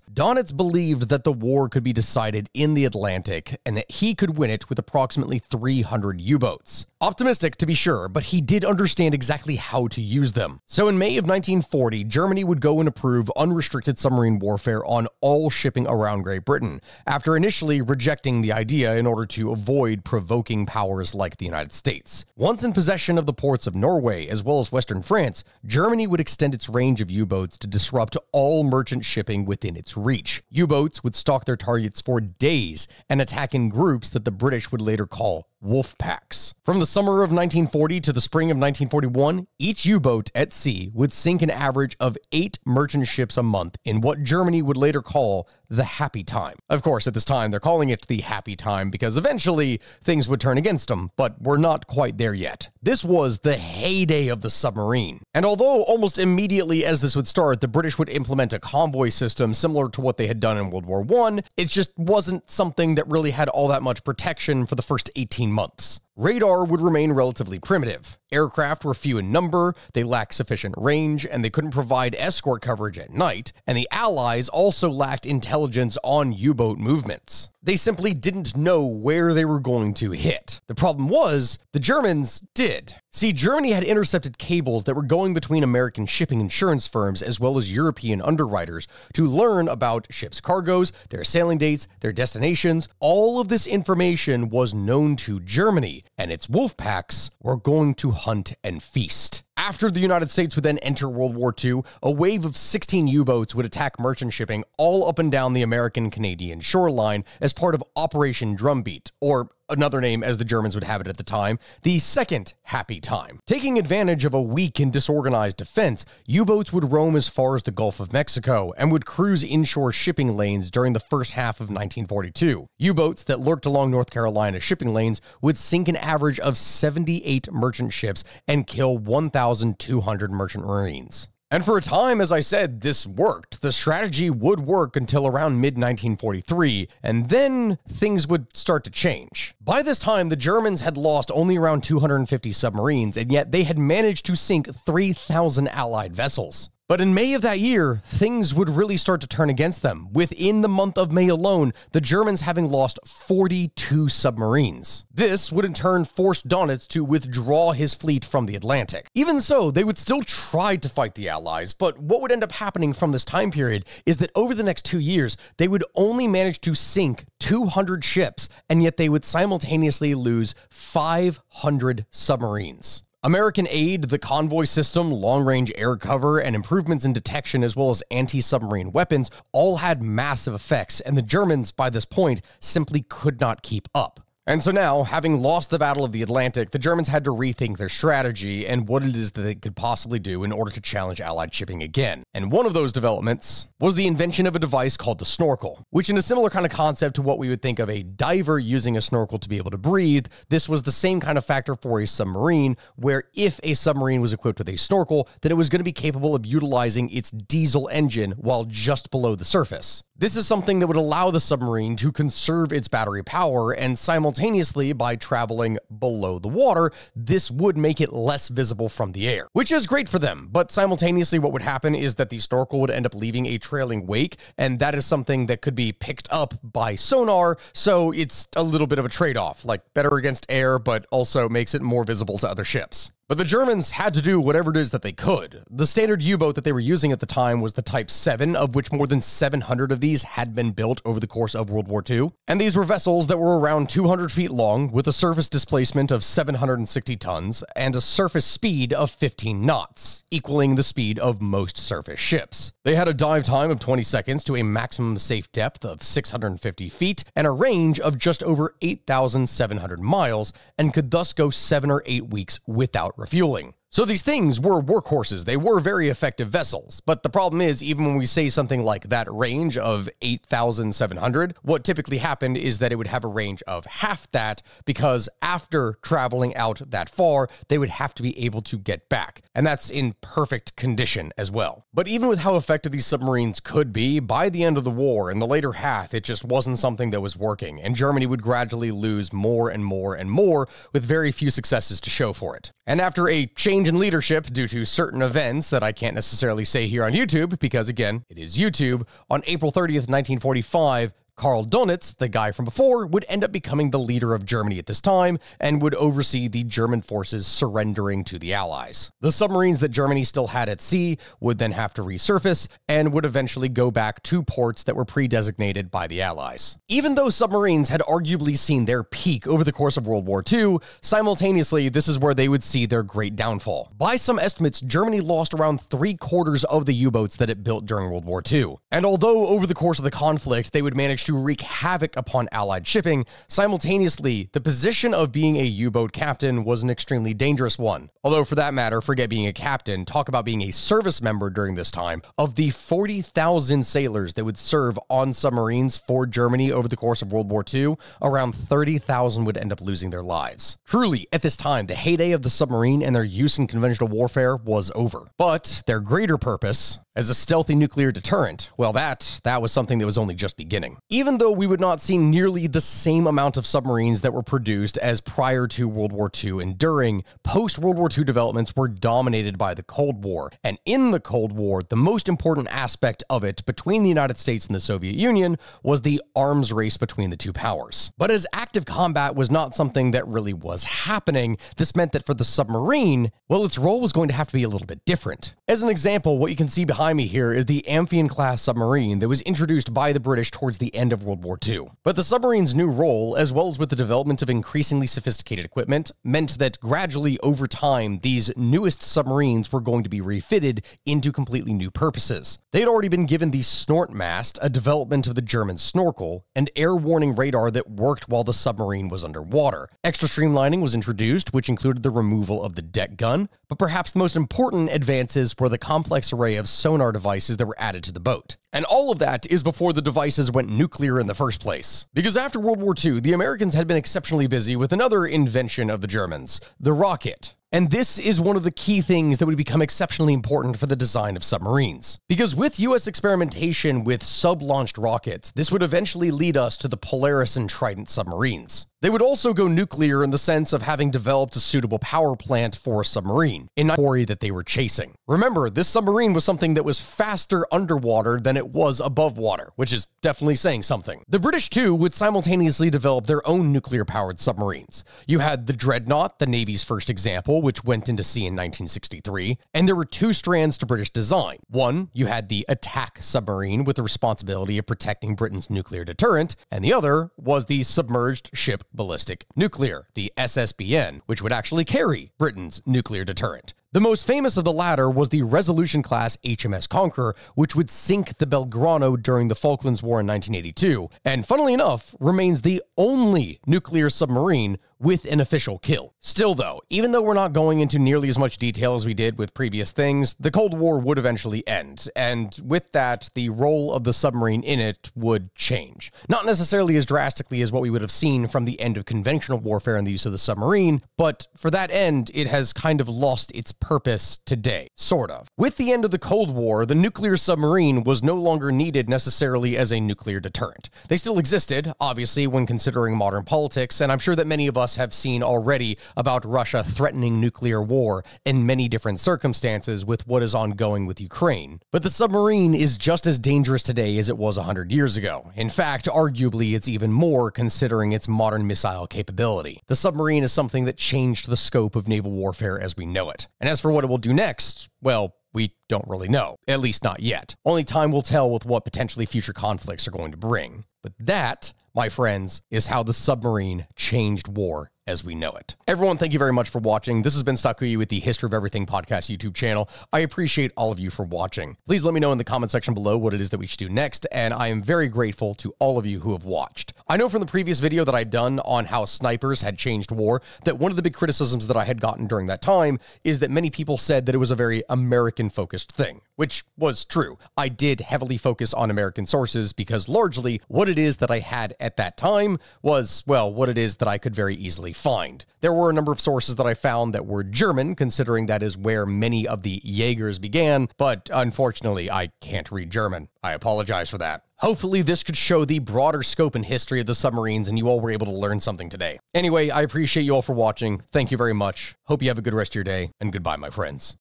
believed that the war could be decided in the Atlantic and that he could win it with approximately 300 U-boats. Optimistic, to be sure, but he did understand exactly how to use them. So in May of 1940, Germany would go and approve unrestricted submarine warfare on all shipping around Great Britain, after initially rejecting the idea in order to avoid provoking powers like the United States. Once in possession of the ports of Norway, as well as Western France, Germany would extend its range of U-boats to disrupt all merchant shipping within its reach. U-boats would stalk their targets for days and attack in groups that the British would later call wolf packs. From the summer of 1940 to the spring of 1941, each U-boat at sea would sink an average of 8 merchant ships a month in what Germany would later call the Happy Time. Of course, at this time, they're calling it the Happy Time because eventually things would turn against them, but we're not quite there yet. This was the heyday of the submarine. And although almost immediately as this would start, the British would implement a convoy system similar to what they had done in World War I, it just wasn't something that really had all that much protection for the first 18 months. Radar would remain relatively primitive. Aircraft were few in number, they lacked sufficient range, and they couldn't provide escort coverage at night, and the Allies also lacked intelligence on U-boat movements. They simply didn't know where they were going to hit. The problem was, the Germans did. See, Germany had intercepted cables that were going between American shipping insurance firms as well as European underwriters to learn about ships' cargoes, their sailing dates, their destinations. All of this information was known to Germany, and its wolf packs were going to hunt and feast. After the United States would then enter World War II, a wave of 16 U-boats would attack merchant shipping all up and down the American-Canadian shoreline as part of Operation Drumbeat, or another name as the Germans would have it at the time, the Second Happy Time. Taking advantage of a weak and disorganized defense, U-boats would roam as far as the Gulf of Mexico and would cruise inshore shipping lanes during the first half of 1942. U-boats that lurked along North Carolina shipping lanes would sink an average of 78 merchant ships and kill 1,200 merchant marines. And for a time, as I said, this worked. The strategy would work until around mid-1943, and then things would start to change. By this time, the Germans had lost only around 250 submarines, and yet they had managed to sink 3,000 Allied vessels. But in May of that year, things would really start to turn against them. Within the month of May alone, the Germans having lost 42 submarines. This would in turn force Donitz to withdraw his fleet from the Atlantic. Even so, they would still try to fight the Allies, but what would end up happening from this time period is that over the next 2 years, they would only manage to sink 200 ships, and yet they would simultaneously lose 500 submarines. American aid, the convoy system, long-range air cover, and improvements in detection as well as anti-submarine weapons all had massive effects, and the Germans, by this point, simply could not keep up. And so now, having lost the Battle of the Atlantic, the Germans had to rethink their strategy and what it is that they could possibly do in order to challenge Allied shipping again. And one of those developments was the invention of a device called the snorkel, which in a similar kind of concept to what we would think of a diver using a snorkel to be able to breathe, this was the same kind of factor for a submarine, where if a submarine was equipped with a snorkel, then it was going to be capable of utilizing its diesel engine while just below the surface. This is something that would allow the submarine to conserve its battery power, and simultaneously, by traveling below the water, this would make it less visible from the air, which is great for them. But simultaneously, what would happen is that the snorkel would end up leaving a trailing wake, and that is something that could be picked up by sonar, so it's a little bit of a trade-off, like better against air, but also makes it more visible to other ships. But the Germans had to do whatever it is that they could. The standard U-boat that they were using at the time was the Type 7, of which more than 700 of these had been built over the course of World War II. And these were vessels that were around 200 feet long, with a surface displacement of 760 tons, and a surface speed of 15 knots, equaling the speed of most surface ships. They had a dive time of 20 seconds to a maximum safe depth of 650 feet, and a range of just over 8,700 miles, and could thus go 7 or 8 weeks without refueling. So these things were workhorses, they were very effective vessels, but the problem is, even when we say something like that range of 8,700, what typically happened is that it would have a range of half that, because after traveling out that far, they would have to be able to get back, and that's in perfect condition as well. But even with how effective these submarines could be, by the end of the war, in the later half, it just wasn't something that was working, and Germany would gradually lose more and more and more, with very few successes to show for it. And after a change in leadership due to certain events that I can't necessarily say here on YouTube, because again, it is YouTube, on April 30th, 1945, Karl Donitz, the guy from before, would end up becoming the leader of Germany at this time and would oversee the German forces surrendering to the Allies. The submarines that Germany still had at sea would then have to resurface and would eventually go back to ports that were pre-designated by the Allies. Even though submarines had arguably seen their peak over the course of World War II, simultaneously, this is where they would see their great downfall. By some estimates, Germany lost around 3/4 of the U-boats that it built during World War II. And although over the course of the conflict, they would manage to wreak havoc upon Allied shipping. Simultaneously, the position of being a U-boat captain was an extremely dangerous one. Although for that matter, forget being a captain, talk about being a service member during this time. Of the 40,000 sailors that would serve on submarines for Germany over the course of World War II, around 30,000 would end up losing their lives. Truly, at this time, the heyday of the submarine and their use in conventional warfare was over. But their greater purpose, as a stealthy nuclear deterrent, well, that was something that was only just beginning. Even though we would not see nearly the same amount of submarines that were produced as prior to World War II and during, post-World War II developments were dominated by the Cold War. And in the Cold War, the most important aspect of it between the United States and the Soviet Union was the arms race between the two powers. But as active combat was not something that really was happening, this meant that for the submarine, well, its role was going to have to be a little bit different. As an example, what you can see behind me here is the Amphion-class submarine that was introduced by the British towards the end of World War II. But the submarine's new role, as well as with the development of increasingly sophisticated equipment, meant that gradually over time, these newest submarines were going to be refitted into completely new purposes. They had already been given the snort mast, a development of the German snorkel, and air warning radar that worked while the submarine was underwater. Extra streamlining was introduced, which included the removal of the deck gun, but perhaps the most important advances were the complex array of sonar devices that were added to the boat. And all of that is before the devices went nuclear in the first place. Because after World War II, the Americans had been exceptionally busy with another invention of the Germans, the rocket. And this is one of the key things that would become exceptionally important for the design of submarines. Because with US experimentation with sub-launched rockets, this would eventually lead us to the Polaris and Trident submarines. They would also go nuclear in the sense of having developed a suitable power plant for a submarine, in a quarry that they were chasing. Remember, this submarine was something that was faster underwater than it was above water, which is definitely saying something. The British, too, would simultaneously develop their own nuclear-powered submarines. You had the Dreadnought, the Navy's first example, which went into sea in 1963, and there were two strands to British design. One, you had the attack submarine with the responsibility of protecting Britain's nuclear deterrent, and the other was the submerged ship ballistic nuclear, the SSBN, which would actually carry Britain's nuclear deterrent. The most famous of the latter was the Resolution-class HMS Conqueror, which would sink the Belgrano during the Falklands War in 1982, and funnily enough, remains the only nuclear submarine with an official kill. Still though, even though we're not going into nearly as much detail as we did with previous things, the Cold War would eventually end, and with that, the role of the submarine in it would change. Not necessarily as drastically as what we would have seen from the end of conventional warfare and the use of the submarine, but for that end, it has kind of lost its purpose today, sort of. With the end of the Cold War, the nuclear submarine was no longer needed necessarily as a nuclear deterrent. They still existed, obviously, when considering modern politics, and I'm sure that many of us have seen already about Russia threatening nuclear war in many different circumstances with what is ongoing with Ukraine. But the submarine is just as dangerous today as it was 100 years ago. In fact, arguably, it's even more considering its modern missile capability. The submarine is something that changed the scope of naval warfare as we know it. And as for what it will do next, well, we don't really know, at least not yet. Only time will tell with what potentially future conflicts are going to bring. But that, my friends, is how the submarine changed war as we know it. Everyone, thank you very much for watching. This has been Sakuyi with the History of Everything Podcast YouTube channel. I appreciate all of you for watching. Please let me know in the comment section below what it is that we should do next, and I am very grateful to all of you who have watched. I know from the previous video that I've done on how snipers had changed war, that one of the big criticisms that I had gotten during that time is that many people said that it was a very American-focused thing, which was true. I did heavily focus on American sources because largely what it is that I had at that time was, well, what it is that I could very easily find. There were a number of sources that I found that were German, considering that is where many of the Jaegers began, but unfortunately, I can't read German. I apologize for that. Hopefully, this could show the broader scope and history of the submarines, and you all were able to learn something today. Anyway, I appreciate you all for watching. Thank you very much. Hope you have a good rest of your day, and goodbye, my friends.